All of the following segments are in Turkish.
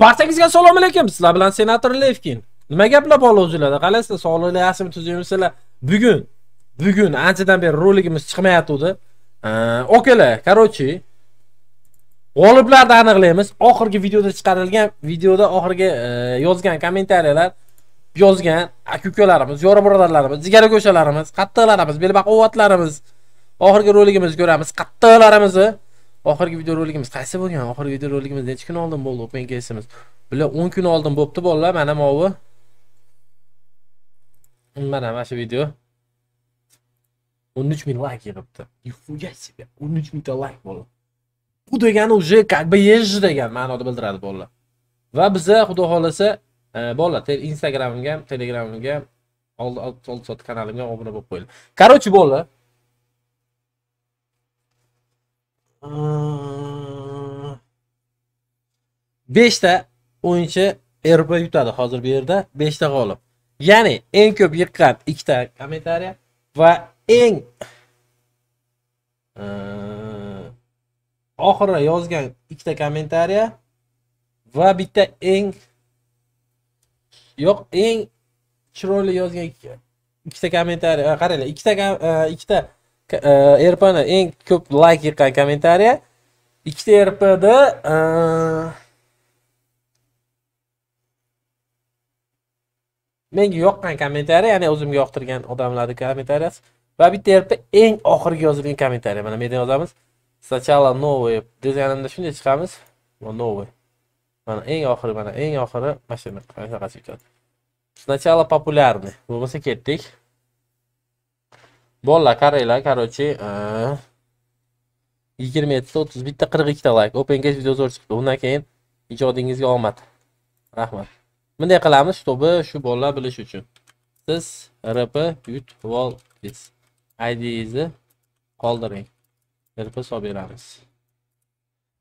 Barçangizga assalomu alaykum. Sizlar bilan senator Levkin. Nima gaplar bo'luvchilarda? Qalasizlar, sog'lig'ingizni tuzayapsizlar. Bugun anchadan beri roligimiz chiqmayotdi. Okalar, qarochi. G'oliblarni aniqlaymiz. Oxirgi videoda chiqarilgan videoda oxirgi yozgan kommentariyalar yozgan akukalarimiz, yora birodarlarimiz, jigara go'shalarimiz, qattiqlarimiz, belbaqovatlarimiz. Oxirgi roligimizni ko'ramiz. Qattiqlarimizni oxirgi video roligimiz qaysi bo'lgan? Oxirgi video roligimiz necha kun oldin bo'ldi? OPENCASe'imiz. Bular 10 kun oldin bo'pti, bolalar. Mana movi. Mana shu video 13000 like yig'ibdi. Yufuga sebe 13000 ta like bo'ldi. Bu degani uje как бы ej degan ma'noda bildiradi, bolalar. Va biza xudo xolasa bolalar Instagramimga ham, Telegramimga ham, old kanalimga obuna bo'lib qo'yildi. Qarochi bolalar, beshta o'yinchi RB yutadi hozir bu yerda. 5 ta g'olib. Ya'ni eng ko'p yiqqan 2 ta kommentariya va eng oxirgi yozgan 2 ta kommentariya va bitta eng yo'q, eng chiroyli yozgan 2 ta kommentariya. Qaranglar, 2 ta RP'ni eng ko'p like yiqqan kommentariya, 2 ta RP'da menga yoqqan kommentariya, ya'ni o'zimga yoqtirgan odamlarning kommentariyasi va bitta yerda eng oxirgi yozilgan kommentariya. Mana bu yerda yozamiz. Sachala novoy deganimda shunday chiqamiz. Novoy. Mana eng oxiri, mana shuni qaysi yutadi. Sachala popularni. Bo'lmasa ketdik. Bolla qaranglar, qarochi 27 31 ta 42 ta like. OpenCase video zo'r chiqdi. Undan keyin ijodingizga omad. Rahmat. Bunday qilamiz, чтобы shu bolalar bilish uchun. Siz RP yutib oldingiz. ID'ingizni qoldiring. RP hisob beramiz.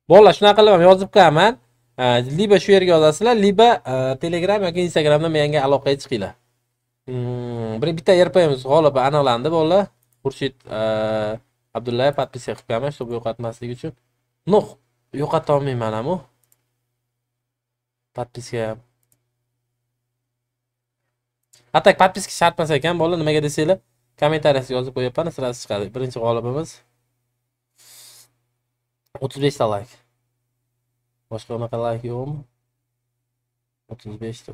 Bolalar, shuna qilib yozib qo'yaman. Liba shu yerga yozasizlar, liba Telegram yoki Instagramdan menga aloqaga chiqinglar. Bitta RP'miz g'olibi aniqlandi, bolalar. Xurshid Abdullayev podpis qilib qo'yaman, чтобы yo'qotmaslik uchun. No'q, yo'qota olmayman ham u. Podpisga hatta podpiska shartmas ekan, bolalar, nimaga desanglar, kommentariyasi yozib qo'yapman, sirasi chiqadi. Birinchi g'olibimiz 35 ta like. Boshqa unaqa like yo'qmi? 35 ta.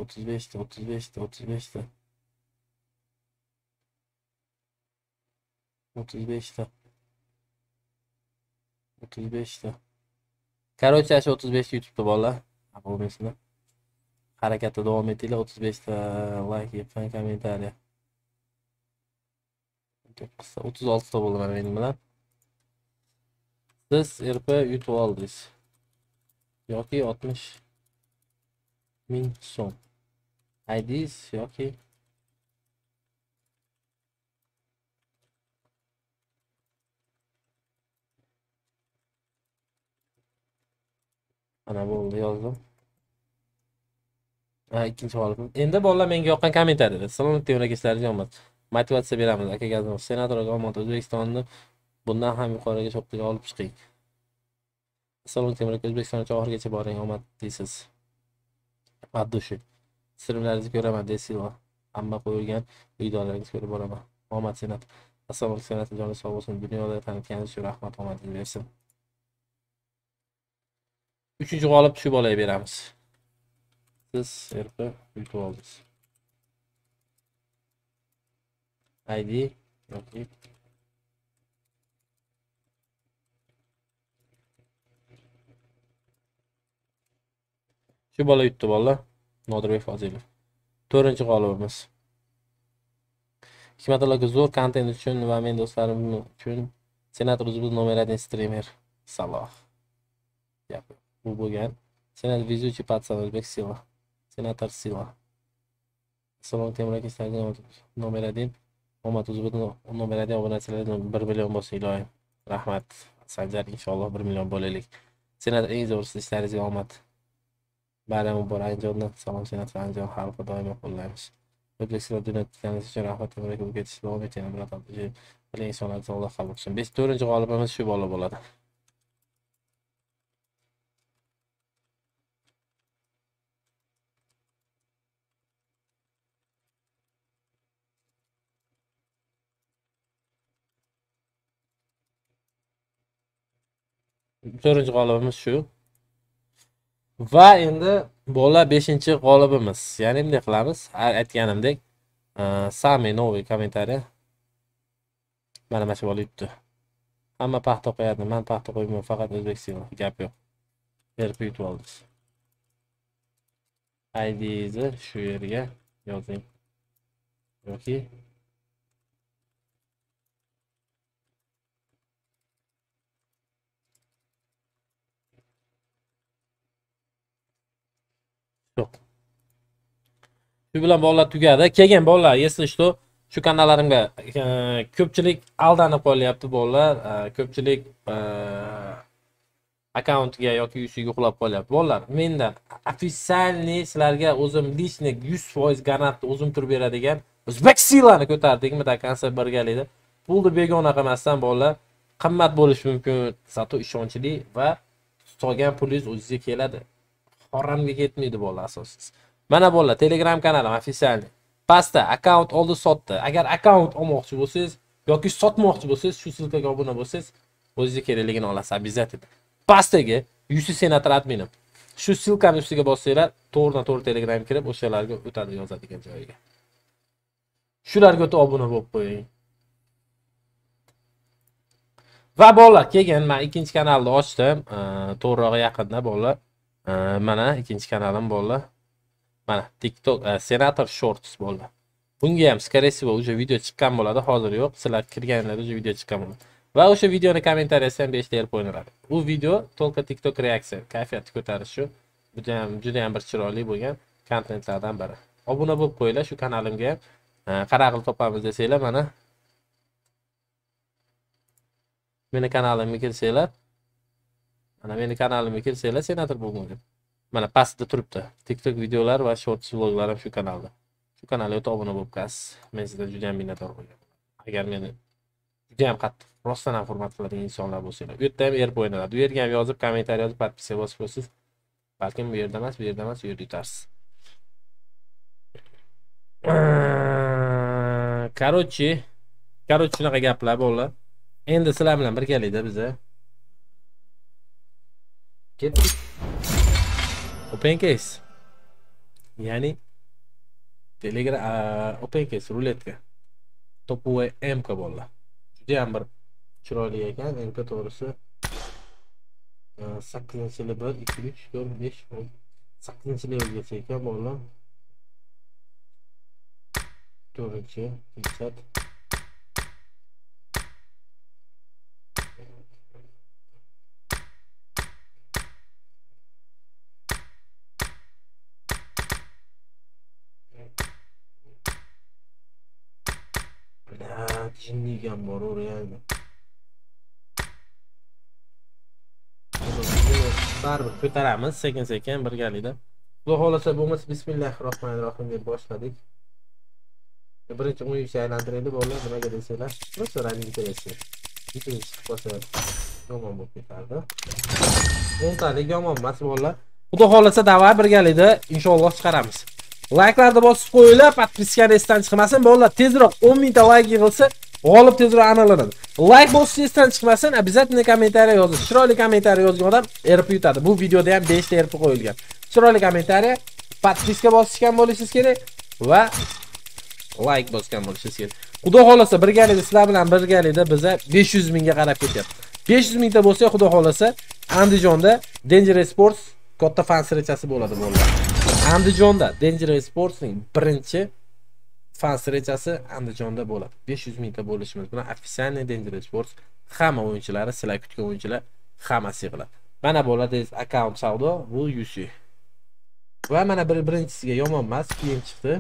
Qarochi ash 35 ta YouTube'da, bolalar. Bo'lmaysizlar. Harakatda davom etinglar. 35 ta like yig'gan kommentariya. 36 ta bo'ldi mana men bilan. Siz RP yutib oldingiz. Yoki 60.000 so'm. ID'siz yoki ana bo'ldi, yozdim. İkinci g'olibim. Endi bolalar menga yoqqan kommentariyalar. Salom tevarakishlariga omad. Motivatsiya beramiz. Aka gazim, senatorga omad. O'zbekistonni bundan ham yuqoriga cho'qqiga olib chiqing. Salom tevarak, O'zbekistonga oxirgacha boring, omad deysiz. Maddushi. Sirlaringizni ko'raman, deysizlar. Hamma qo'yilgan videolaringizni ko'rib boraman. Omad senat. Assalomu alaykum, senator joni sog' bo'lsin. Dunyoda tanitganingiz uchun rahmat, omadingiz bersin. 3-chi g'olib shu bolaga beramiz. Siz RP yutib oldingiz. ID yoki shu bola yutdi, bolalar. Nodirbek Fozilov. 4-chi g'olibimiz. Hikmatulloga zo'r kontent uchun va men do'stlarim uchun senator O'zbekiston nomerli streamer Saloh. Ya'ni bu bo'lgan senator vezuchi patsan O'zbek Silva. Senator Silva. Salom Temurga Instagram nomer 1. Omad O'zbekiston nomer 1 obunachilariga 1 million bo'lsa iloyim. Rahmat. Sanjar, inshaalloh 1 million bo'laylik. Senator, eng zo'r ishlaringizga omad. Bayram muborak Anjomdan. Salom senator Anjom, xalqni doimo qo'llaymiz. O'zbekiston dunyodagi uchun rahmat, Temurga o'tishni davom ettiramiz. Birodarlar, bilan insonlarga Alloh xayr qilsin. 5-4-chi g'olibimiz shu bola bo'ladi. 4-cü qolibimiz şu. Va endi bola 5-chi qolibimiz. Ya'ni bunday qilamiz. Aytganimdek, sami novi kommentariy. Mana mana shu bola yutdi. Hamma paxta qo'yadi, men paxta qo'ymayman, faqat O'zbekiston gap yo'q. Berib yutib oldik. ID'ni shu yerga yozing. Yoki shu bilan bog'lar tugadi. Kelgan bog'lar, если что, shu kanallarimga ko'pchilik aldanib qolyapti bog'lar, ko'pchilik akkauntiga yoki yuziga uxlab qolyapti bog'lar. Mendan ofitsialni sizlarga o'zim личный 100% garantni o'zim turib beradigan O'zbekistonlarni ko'tardikmi da konsept birgalikda. Pulni begona qilmasdan bog'lar qimmat bo'lishi mumkin, sotuv ishonchli va tutolgan pulingiz o'zingizga keladi. Xoramga ketmaydi bog'lar asosiy. Mana bolalar Telegram kanalim ofitsialni. Pastda akkaunt oldi sotdi. Agar akkaunt olmoqchi bo'lsangiz yoki sotmoqchi bo'lsangiz, shu silkaga obuna bo'lsangiz, o'zingizga kerakligini olasiz obязательно. Pastdagi Yusuf senator adminim. Shu silkani ustiga bossanglar, to'g'ridan-to'g'ri Telegram kirib, o'shalarga o'tadi yozadigan joyiga. Shularga o'tib obuna bo'lib qo'ying. Va bolalar, keyin men ikkinchi kanalni ochdim. To'g'rirog'i yaqinda bolalar. Mana ikkinchi kanalim bolalar. Mana TikTok senator shorts bo'ldi. Bunga ham skare siva o'sha video chiqqan bo'ladi, hozir yo'q. Sizlar kirganlarda o'sha video chiqqan bo'ladi. Va o'sha videoni kommentariyasi ham 5 ta erib qo'yiladi. U video to'liq TikTok reaksiya, kayfiyatni ko'tarish shu. Juda ham bir chiroyli bo'lgan kontentlardan biri. Obuna bo'lib qo'yinglar shu kanalimga. Qarag'il topamiz desanglar mana. Mening kanalimga kelsanglar. Mana mening kanalimga kelsanglar senator bo'lmoqda. Mana pastda turibdi. TikTok videolar va shorts vloglar ham shu kanalda. Shu kanalga obuna bo'lib qolasiz. Men sizdan juda ham minnatdor bo'laman. Agar meni juda ham qattiq, rostdan ham hurmat qiladigan insonlar bo'lsanglar, u yerda ham erib o'ynaladi. U yerga ham yozib, kommentariy yozib, podpiska bosib qo'ysiz. Balkim bu yerda emas, bu yerda emas, u yerda yutarsiz. Короче, shunaqa gaplar bo'ldi. Endi sizlar bilan birgalikda biza ketdik. OpenCase yani Telegram OpenCase ruletka topuve MK bo'ldi. Juda ham bir chiroyli ekan. MK to'g'risi 8-li 1 2 3 4 5 10 8-li yo'lgacha ekan bo'ldi. 4-chi hissat Jinnigan bor o'raydi. Baribir ko'taramiz sekin-sekin birgalikda. Xudo xolasa bo'lmasa bismillahirrohmanirrohim deb boshladik. Birinchi o'yin aylantirildi bolalar, nimaga desanglar, o'sha rangni terasi. Ikkinchi qolsa yomon bo'lib ketardi. O'ntalik yomon emas bolalar. Xudo xolasa da'vat birgalikda inshaalloh chiqaramiz. Like'larni bosib qo'yinglar, podpiskani esdan chiqmasin. Bolalar tezroq 10 000 ta like yig'ilsa, g'olib tezroq aniqlanadi. Like bosib esdan chiqmasin, обязательно kommentariy yozing. Chiroyli kommentariy yozgan odam erib yutadi. Bu videoda ham 5 ta erib qo'yilgan. Chiroyli kommentariy, podpiska bosishgan bo'lishingiz kerak va like bosgan bo'lishingiz kerak. Xudo xolasa birgalikda sizlar bilan birgalikda biza 500 000 ga qarab ketyapti. 500 000 ta bo'lsa, xudo xolasa Andijonda Dangerous Sports katta fan sirchasi bo'ladi bolalar. Andijonda Dangerous Sports'ning birinchi fan seriyasi Andijonda bo'ladi. 500 000 ta bo'lishimiz bilan ofitsialni Dangerous Sports hamma o'yinchilari, sizlar kutgan o'yinchilar hammasi yig'iladi. Mana bo'ladingiz akkaunt savdo, bu UC. Va mana birinchisiga yomon emas, keyin chiqdi.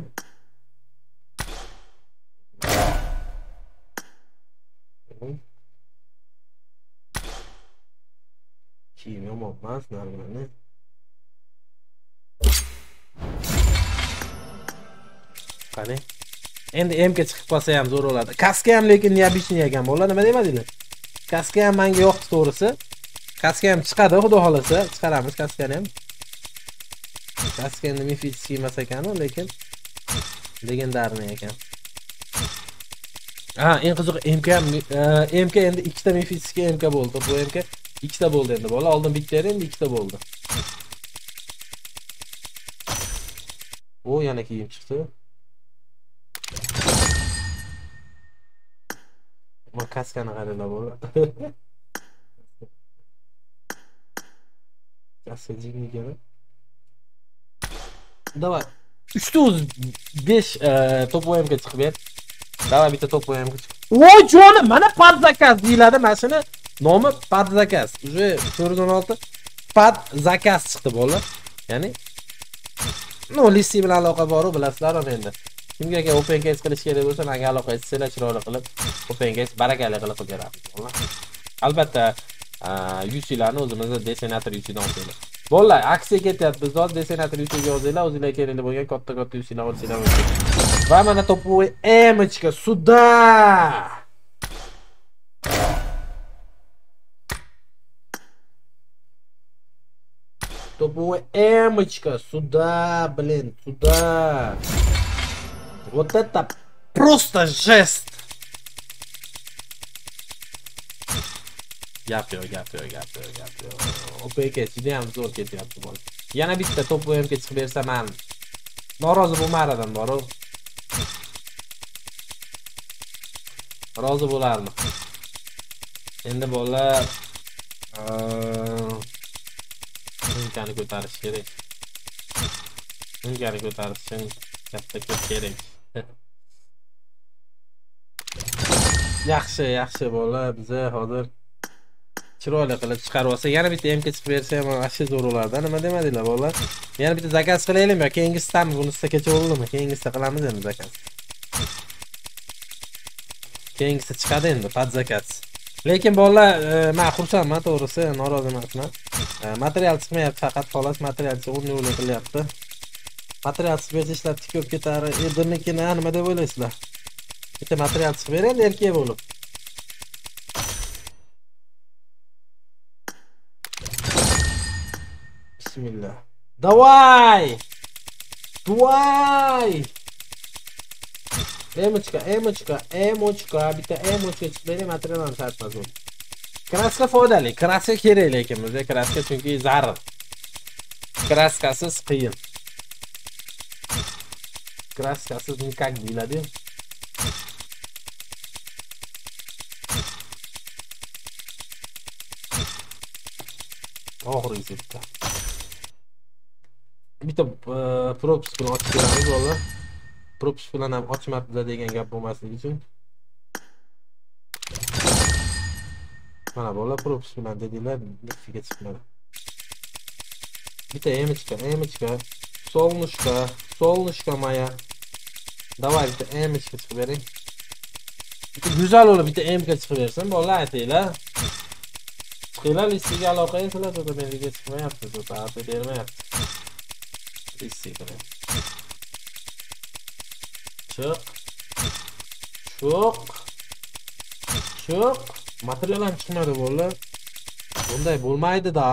Keyin yomon emas, normalni. Qani. Endi MK chiqib qolsa ham zo'r bo'ladi. Kaska ham lekin neobishniy ekan. Bola nima demadinglar? Kaska ham menga yo'q to'g'risi. Kaska ham chiqadi, xudo xolasa, chiqaramiz kaskani ham. Kaska endi mifitski emas ekan, lekin legendarniy ekan. Eng qiziq MK endi 2 ta mifitski MK bo'ldi. Bu MK İkisi de bol derinde bu. Aldım bir kere derinde, ikisi de boldu. O yanaki yiyim çıktı. Makas kanı karına bu. Kasıcık mı görün? Davay. 305 top OMG çıkıp yer. Davay bitti top OMG çıkıp. Ooo canım! Bana padzakaz deyiladi. Ben sana nomi padzakaz. 416 padzakaz çıktı bu. Yani no listi bilan aloqa boru bilasizlar ham endi. Kimgaga OpenCase qilish kerak bo'lsa, menga aloqa etsanglar, chiroyli qilib OpenCase barakali qilib beramiz. Albatta, UC'larni o'zimizda desenator UC'dan olamiz. Bolalar, aksiya ketyapti. Biz hozir desenator UC'ga yozinglar, o'zingizga kerakli bo'lgan katta-katta UC'lar olsanglar bo'ladi. Va mana topu Emichka suda. Топовая эмочка сюда, блин, сюда. Вот это просто жест. Я пью. OPK, сидим обзор кети обзор. Я на битте топовая эмки цхберса ман. Но разу бумарадан бару. Разу булармы. Энди болар. Mümkünü kurtarış gerek. Mümkünü kurtarışın yaptık gerek. Yaxşı bola bize hazır. Chiroyli qilib chiqarib olsa, yana bitta MK chiqib bersa ham asha zo'r ularda. Nima demadinglar bolalar? Yana bitta zakaz qilaylikmi yoki keyingisini bunisiga kechirilmi? Keyingisini qilamiz endi zakaz. Keyingisi chiqadi endi podzakaz. Lekin bolalar, men xursandman, to'g'risi norozi emasman. Material çıkmayıp fakat falas material çok ne oluyor böyle yaptı. Material çıkmayıp işte çıkıyor ki tar, edin ki ne anma da böyle işte. İşte material çıkmayıp erkeğe bulup. Bismillah. Davay. Emochka, bir de emochka çıkmayıp material anlatmaz olur. Kraska foydali, kraska kerak lekin bizga kraska chunki zarur. Kraskasiz qiyin. Kraskasiz nikak deyiladi. Oxirgi setda. Bitta props bilan ochib ko'ramiz valla. Props bilan ham ochmabdilar degan gap bo'lmasligi uchun. Mana bola props bilan dediler, fikir çıkmadı. Bir de emichka, solnuşka maya. Davay bir de emichka çıkıverin. Bir de güzel olur, bir de emka çıkıversin, bola aytıyla. Çıkıyla listiga aloqa etsinlar, o da ben video çıkmayapti, o da artık bermayapti. Listiga. Çık. Material ham chiqmadi bolalar. Bunday bo'lmaydi-da.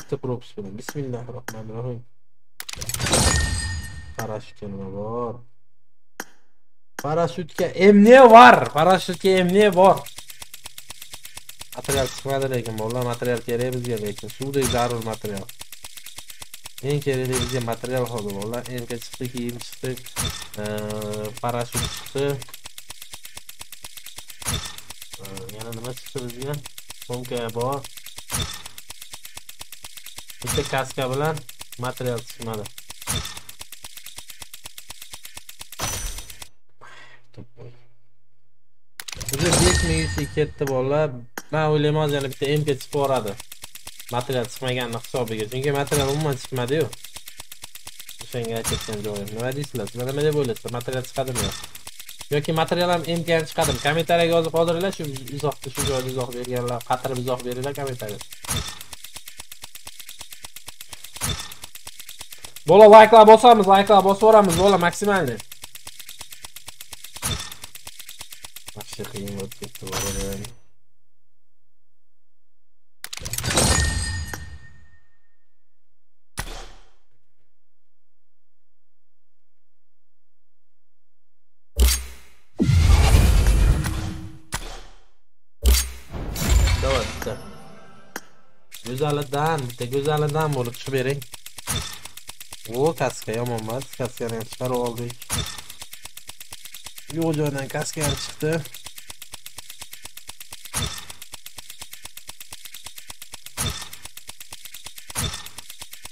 Bitta props bilan. Bismillahirrohmanirrohim. Parashutimiz bor. Parashutga emne var. Material chiqmadi lekin bolalar, material kerak bizga, lekin suvdek zarur material. Eng kerakli bizga material hozir bolalar. Erka chiqdi, kiyim chiqdi, parashut chiqdi. Yana nima chiqdi bizga? Pomka bor. Bitta kaska bilan material chiqmadi. O'zi 5000 ketdi bolalar. Men o'ylayman, yana bitta MK chiqib boradi. Material chiqmaganini hisobiga. Chunki material umuman chiqmadi-yu. O'shanga aytgan joyim. Nima deysizlar? Nima deb o'ylaysizlar? Material chiqadimi? Yoki material ham MK'ni chiqadim. Kommentariyaga yozib qoldiringlar, shu izohni shu joyda izoh berganlar, qatirib izoh beringlar kommentariyaga. Bola like'lar bosamiz, bola maksimalni. Yaxshi qiyin bo'lib ketdi bola. Güzelinden, işte güzelinden bulup şu bering. O kaskaya yomon var, kaskadan çıkar oldik. Yo'joydan kaskadan çıktı.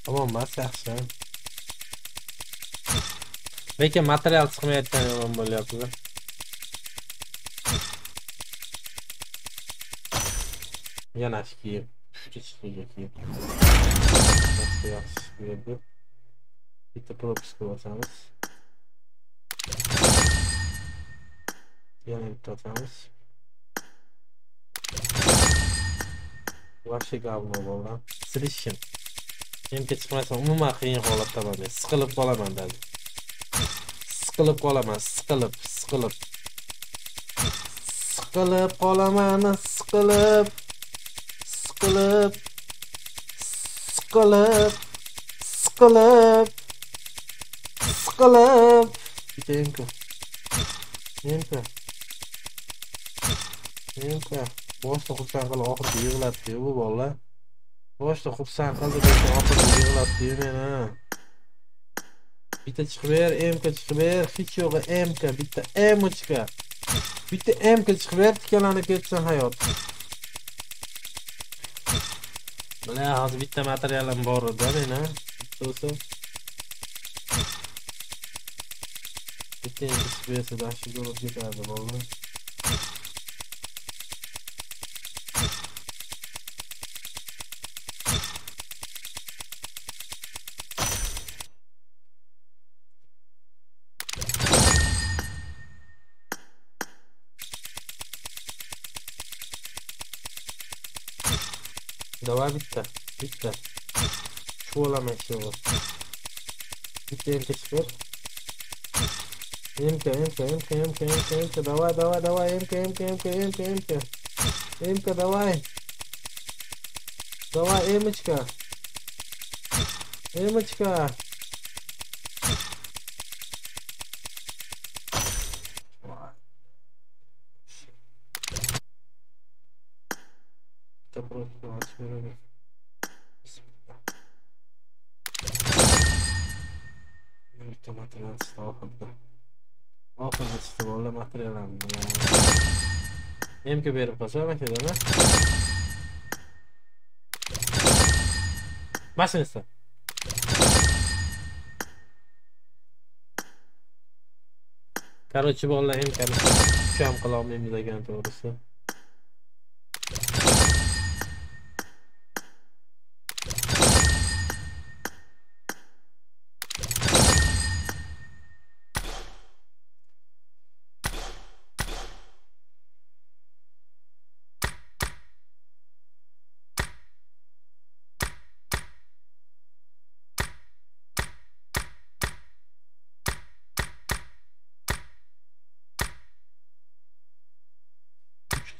Tamam bas yaxshi. Lekin material chiqmayotgan yomon bo'lyapti. Yanaşki, küçük bir de probiskı basamız. Yine bir tatamız. Vahşi kablo boğulan. Silişim. Şimdi çıkmasam umuman qiyin holatda bo'ladi. Sıkılıp qolaman dedi. Sıkılıp qolaman, sıkılıp. Sıkılıp qolaman, sıkılıp. Yemka. Boşta xupsan qilib oxirda yig'latdi bu bola. Bitta chiqib ber, emka chiqib ber, hech yo'g'i emka, bitta emochka. Bitta emka chiqib ber, tiklanib ketsin hayot. Mana hozir bitta materialim bor edi, mana. To'sib. Bitta spesial dashi bo'lib ketadi, bo'ldi. Давай bitti. Şu olamak şey var. Bitti emke. Davay emke. Emke davay. Davay emıçka. Emke berib qo'ysaman kerakmi? Mashinasi. Qarochi bolalar emkani ham qila olmaymiz degan to'g'risi.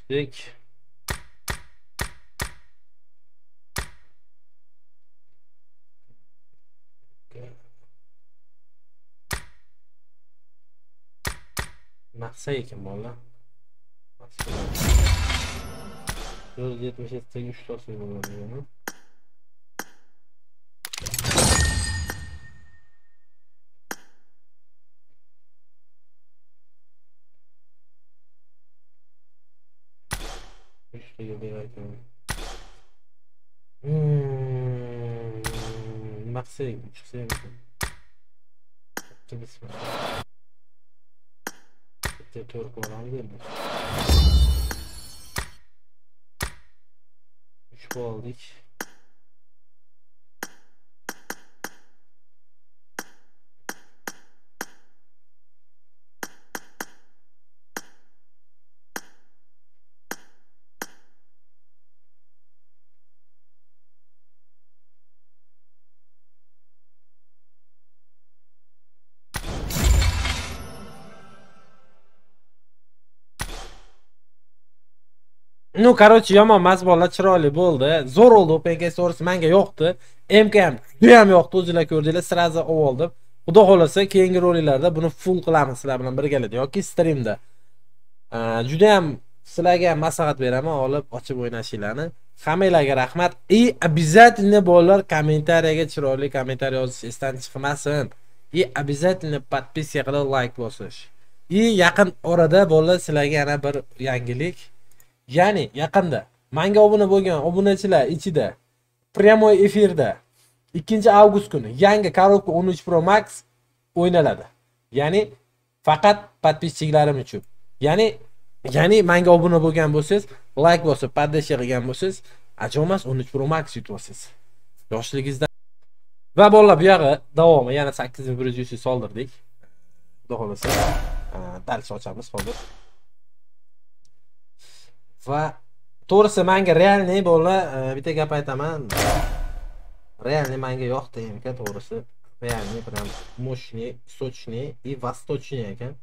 Dik. Mahsa ekan bola. 477 3 to'sib bo'ladi, ya'ni. Maxey güçsey. Bitti bismillah. Bitti tork oranı gelmiş. 3 gol aldık. Ну, короче, yomon mazbonlar chiroyli bo'ldi. Zo'r oldu. OPENCASE to'g'risi menga yo'qdi. MK ham, juda ham yo'qdi. O'zingizlar ko'rdinglar, sirazi oldim. Xudo xolasa keyingi roliklarda buni full qilamiz sizlar bilan birgalikda yoki streamda. Juda ham sizlarga maslahat beraman, olib ochib o'ynashinglarni. Hammalarga rahmat. И обязательно bolalar kommentariyaga chiroyli kommentariy yozish esdan chiqmasin. И обязательно подписчик qilib like bosish. И yaqin orada bolalar sizlarga yana bir yangilik. Ya'ni yaqinda menga obuna bo'lgan obunachilar ichida prямой efirda 2 avgust kuni yangi Koropka 13 Pro Max o'ynaladi. Ya'ni faqat подписчиklarim uchun. Ya'ni menga obuna bo'lgan bo'lsangiz, like bosib, podpishka qilgan bo'lsangiz, ajomas 13 Pro Max yutib olasiz. Yoshligingizda. Va bolalar, bu yog'i davomi yana 8100 soldirdik. Xudo xolasa, dars ochamiz hozir. Va to'g'risi menga realni bolalar, bitta gap aytaman. Realni menga yoqdi ekan, to'g'risi. Realni biram mushni, sochni va vostochni ekan.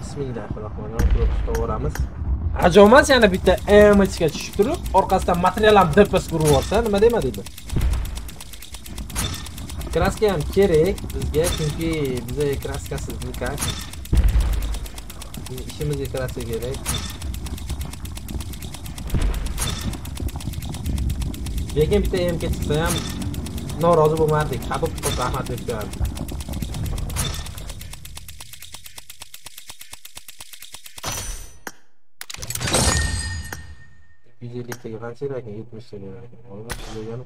Bismillahirrahmanirrahim. Ajomas yana bitta MH'ga tushib turib, orqasidan material ham DPS urib olsa, nima demaydi? Kraska ham kerak bizga, chunki bizga kraskasiz bo'lgan. İşimizga kraska kerak. Lekin bitta MH chiqsa ham norozi bo'lmadik. Qabul qilib rahmat aytamiz. %50'ye garantiler ki 70 TL verdi. Onlar bu yanı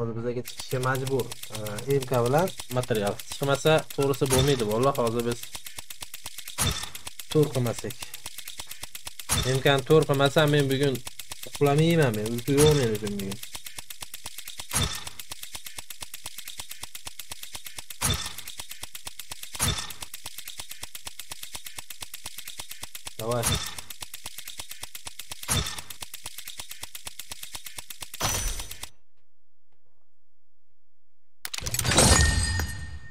onu bize geçişe mecbur. İmkanlar materyal. Çıkmasa doğrusu bu muydu? Vallahi hazır biz tur kılmasak. İmkan tur kılmasam ben bugün kulamayayım hemen. Uyku yoğunuyum bugün. Davay.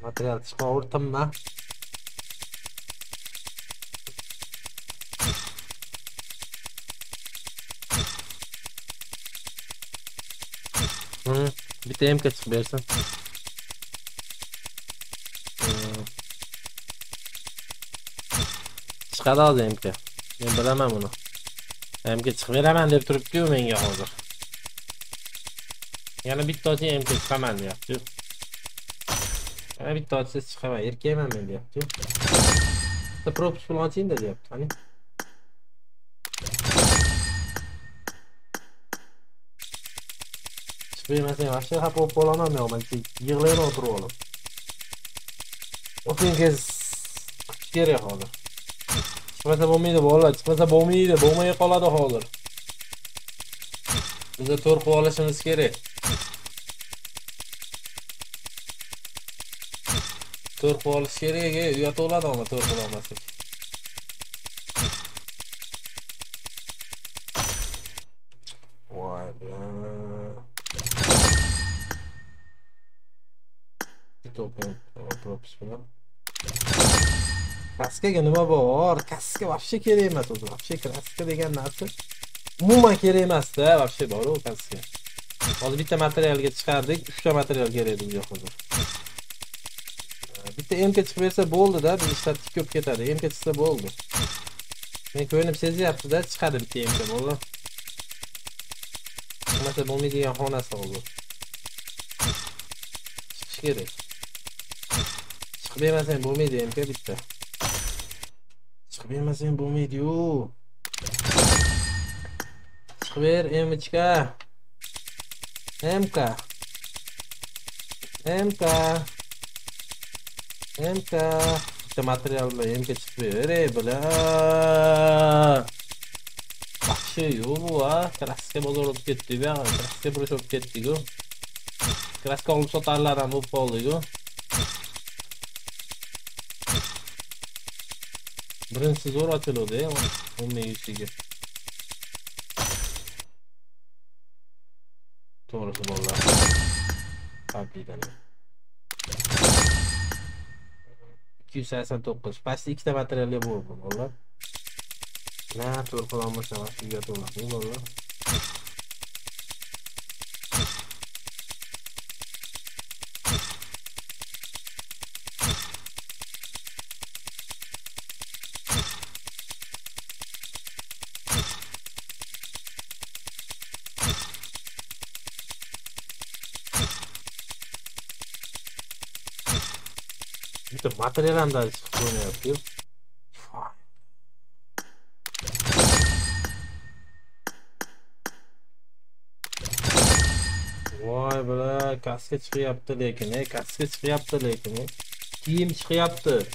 Material çıkma ortamda. Bir de MK çıkıp versen. Çıkadı az MK. Ben bilemem onu. MK çıkıp veremem deyip durup diyor menge hazır. Yani bir tane MK çıkamam yaptı. Bitta otsiz chiqaman, erkakman men deyapti. Bitta props pul ochingda deyapti, qani. Chiqmasam, vaqti hop olamayman, yig'layroq turib olaman. OPENCASE kerak hozir. Chiqmasa bo'lmaydi, bolalar, chiqmasa bo'lmaydi, bo'lmay qoladi hozir. Bizga to'r qilib olishimiz kerak. To'rt bo'lish kerak, uyat oladi ama to'rt bo'la olmasak. Voy be. Kraskaga nima bor? Kraska vobshe kerak emas o'zi. Vobshe kraska degan narsa umuman kerak emas-da, vobshe bor-u kraska. Hozir bitta materialga chiqardik, 3 ta material kerak edi bunga hozir. Bitta MK chiqib bersa bo'ldi da, biz ishlatib ko'p ketadi. MK chiqsa bo'ldi. Men ko'rinib sezyapti-da, chiqadi bitta MK bo'ldi. Nimasi bo'lmaydigan xonasi bo'ldi. Chiqish kerak. Chiqib bermasam bo'lmaydi MK bitta. Chiqib bermasam bo'lmaydi-yu. Chiqib ber MK. MK işte materyallar MK çıkıyor. Bula. Bak şey yo bu ha. Kraska bozulup gitti ya. Kraska buruşup gitti go. Kraska olup satarlardan bu oldu go. Birinci zor açıldı ya. Onun yüzüge. Doğrusu valla. Tabii de. 289. Pasti 2 ta materialga bo'ldi, bolalar. Na, to'g'ri qila olmasa, vaqtiga to'g'ri, bolalar. işte materyalen daha sıkıntı yapıyor. Vay böyle kaskı çıkıyaptı lekini, kaskı çıkıyaptı lekini, kiyim çıkıyaptı,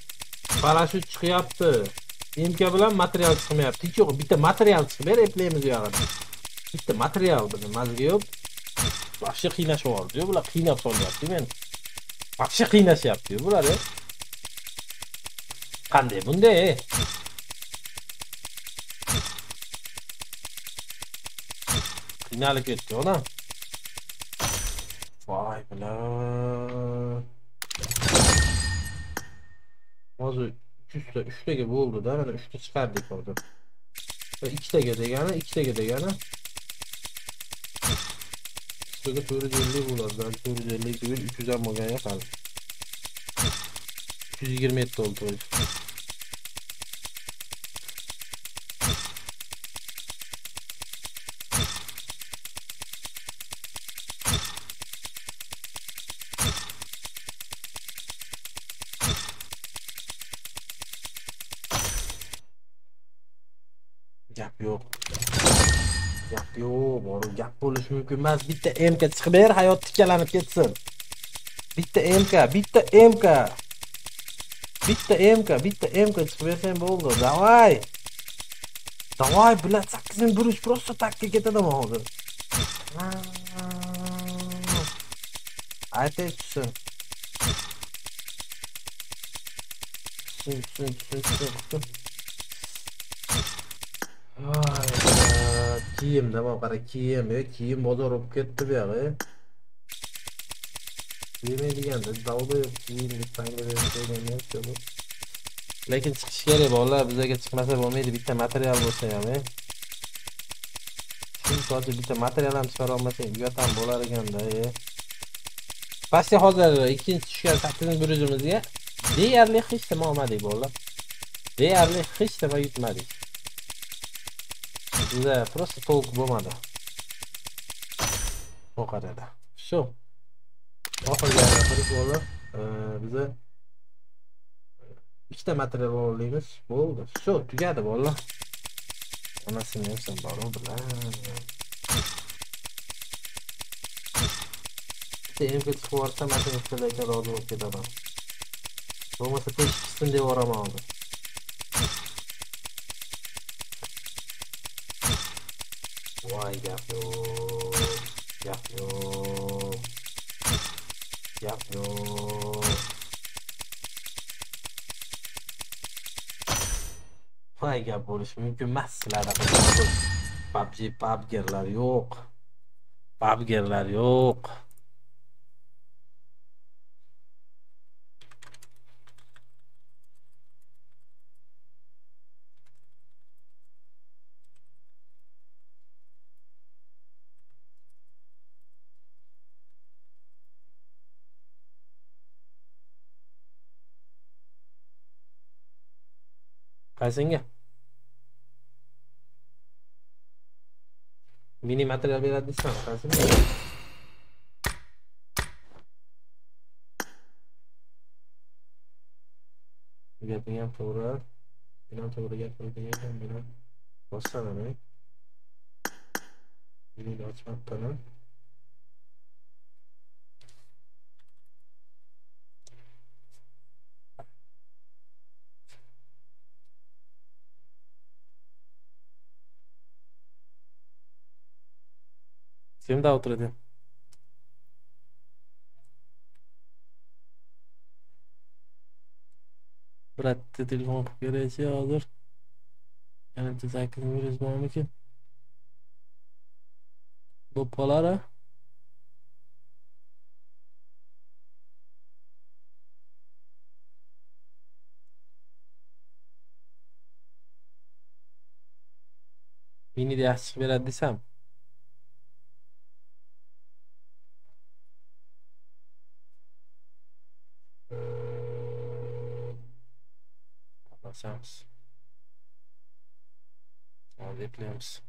paraşüt çıkıyaptı. Kiyimke bilen materyal çıkmayaptı. Hiç yok, bitti materyal çıkıver, epleyimiz uyarlar. Bitti materyal bilim, mazgı yok. Başı kıynaşı var diyor, bula kıynap son yaptı ben. Başı kıynaşı yap diyor, bula de. Kandı bunda kıynalık etti ona. Vay bela. Bazı 3 dege buldu da hemen 3'te çıkardık orada. 2 dege de gene, 2 dege de gene. Şurada 450 buldu. Ben 450 değil 300'den magan yapardım. 320 etti oldu öyle. Bo'lish mümkün emas. Bitta MK chiqib ber, hayot tikkalanib ketsin. Bitta MK, bitta MK. Bitta MK, bitta MK chiqib bersam bo'ldi. Davay. Davay, bular 8ning burish prosta takka ketadi hozir. Aytaysin. Sen. Kiyim tamam kara kiyim ya kiyim bozor olup gitti bir ara. Kiyime diyen de dalga yok kiyim lütfen gelin bu. Lakin çıkış geliyor valla bize çıkmasa olmaydı bitti materyal olsa yani. Şimdi sadece bitti materyal hem çıkar olmasın yatan bolarken de. Başta hazır ikinci çıkar taktığınız bürüzümüz diye. Değerli hiç de olmadı valla. Değerli hiç de yutmadı. Да, просто толку бумага. O kadar da. Şu. Oxirgi bize 2 ta materyal olamiz. Bo'ldi. Shu tugadi bola. Onasini ham sen boru bilan. Sevgi sporta materyallarga rozi bo'lib ketaman. Bo'lmasa teshiksin deb o'raman. Vay yapıyor. Vay yapılış mümkünmez silahlar. PUBG'ler yok. PUBG'ler yok. Kaysenge mini materyal beradi sana kaysenge gapingam to'g'ri bilan to'g'ri gapirgan ekan bilan bossalaman mini ochmabman. Kimda o'tiradi? Bratta telefon qilib ko'raychi hozir. Yana tezakirni berish bormi-ku? Do'ppalari? Meni yaxshi chiqib beradi desam. Sounds. All the plans.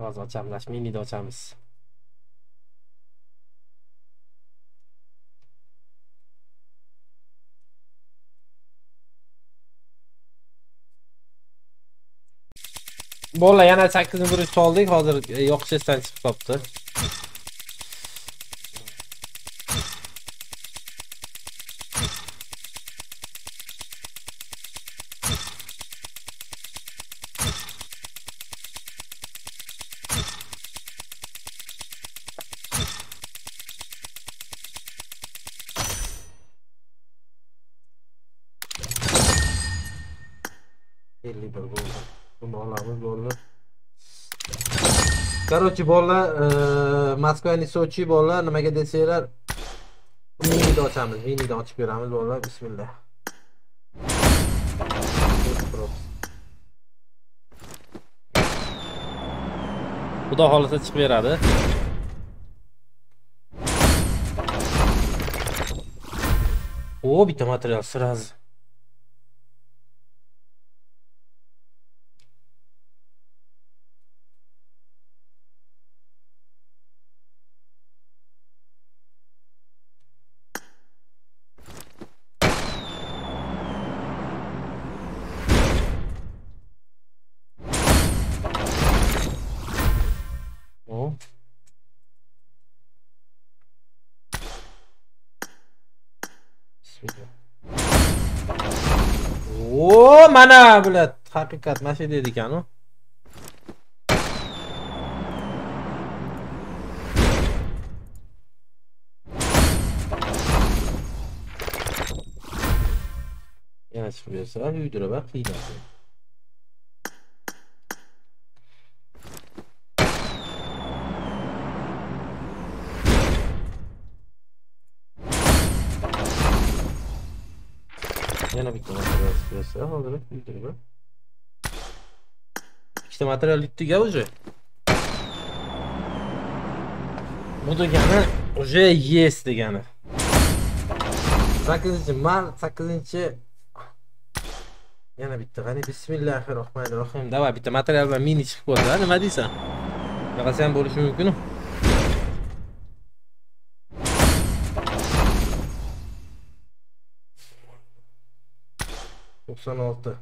まずお茶を出し、耳でお茶を見す。Bolla yana 8 guruch oldik. Hozir yoqish esdan chiqib qopti. Karochi bolalar, Moskvaning Sochi bolalar nimaga desanglar, minidan ochamiz, minidan ochib ko'ramiz bolalar, bismillah. Xudo xolasa chiqib beradi. O, bitta material sirazi. Mana bular haqiqat mana shu dedi ekan-ku. Yana chiqib bersa, uydirib qiynadi. Yana bitta material bersa, hozir uydirib. İşte material bittiga uje. Bu degani uje yes degani. 8-chi. Yana bitta qani bismillahirrohmanirrohim. Dava bitta material bilan mini chiqib qoldi-a, nima deysan? Qanaqasi ham bo'lishi mumkin-ku. Son altı.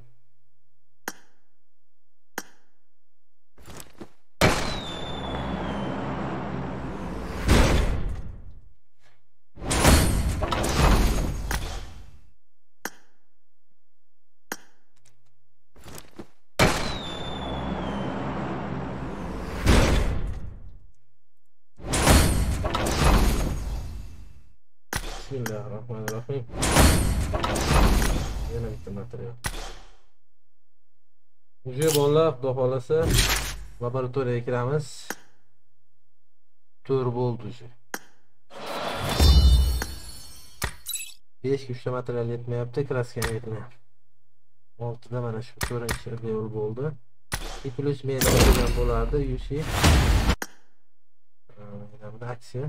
Bismillahirrahmanirrahim. Yana bitta material. Uje bolalar, xudo xolasa, laboratoriyaga kiramiz. Tur bo'ldi uje. 5 ga 3 ta material yetmayapti, kraskani yetmayapti. 6 da mana shu 4-chi level bo'ldi. 2+ men olgan bo'lardi, yushi. Mana bu aksiya.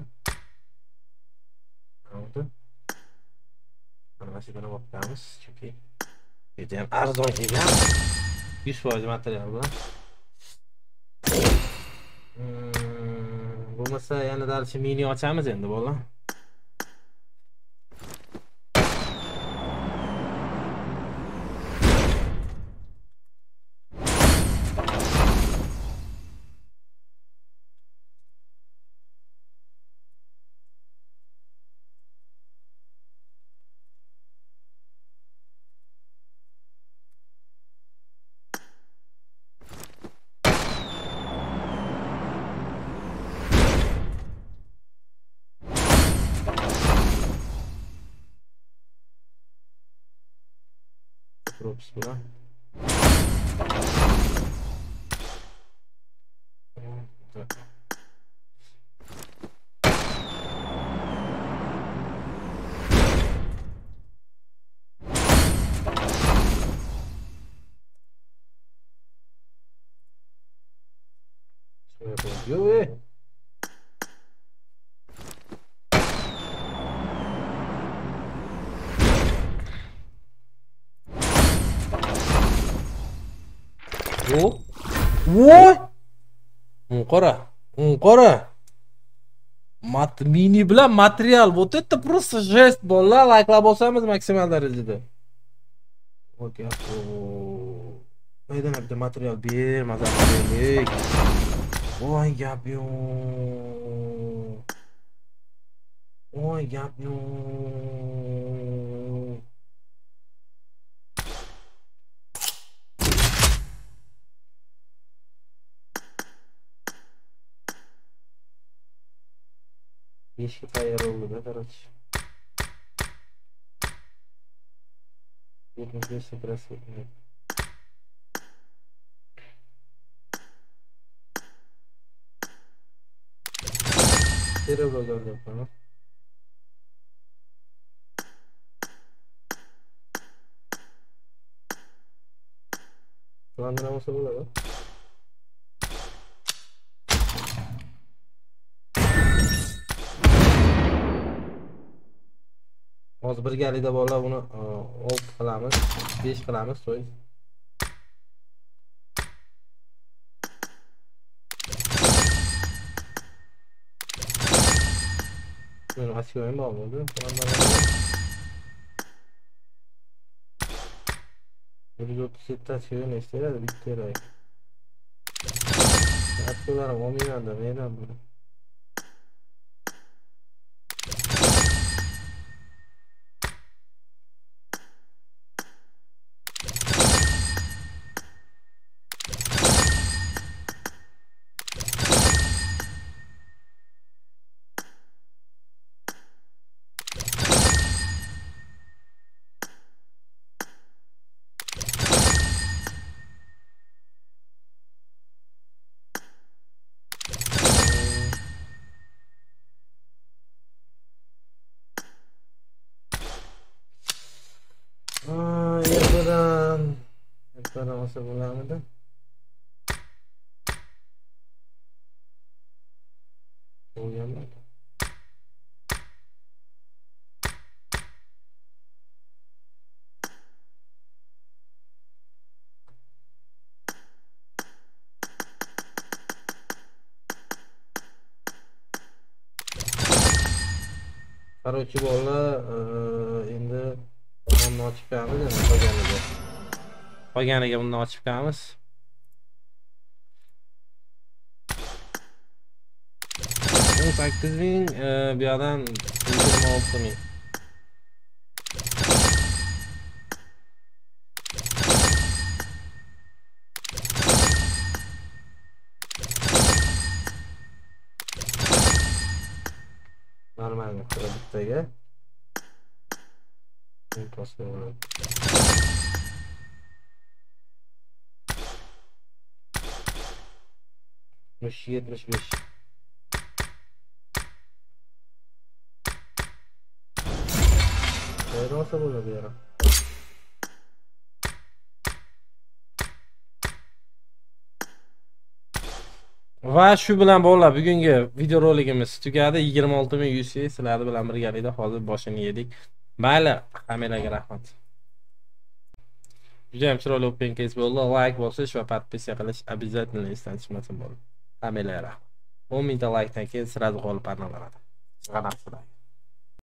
Oldi. Mana shu buni o'qitamiz, chunki juda ham arzon kelgan. 100% material bu. Bo'lmasa yana dalishi mini ochamiz endi bola. Bismillah. Şöyle Unkora. Mini bilan material. Вот это просто жесть bola. Like'la bosamiz maksimal derecede. Okey. Neden öyle material bir mazarlık. Oy yapıyor. Oy yapıyor. Yeşil payar oldu be kardeş. 75 biraz yetmiyor. Cerebro gördüm falan. Lan ne olsa burada bak. Hozir birgalikda bolalar buni o'q qilamiz, 5 qilamiz, so'ng men asiyam bo'ldi. Bundan bir setta sevin isterdi, bittiray. Asiylar o'minanda menam bu. Bulandı. Uyandı. Karochi bola şimdi onu açıp yapacağız. Qolganiga bundan ochib qo'yamiz. O'zakning bu yerdan nima oldim? Normal bittaga. Müşiyet müşmiş. Ne olsa burada bir yara. Va shu bilan bolalar bugungi video roligimiz tugadi. 26100 sizlar bilan birgalikda hozir boshini yedik. Mayli, hammaga rahmat. Juda ham chiroyli OpenCase bo'ldi. Like bosish va podpiska qilish obязательно esdan chiqmasin bo'ldi. Hammaga rahmat. 10 mingta like dan keyin sira g'olib aniqlanadi. G'alaba.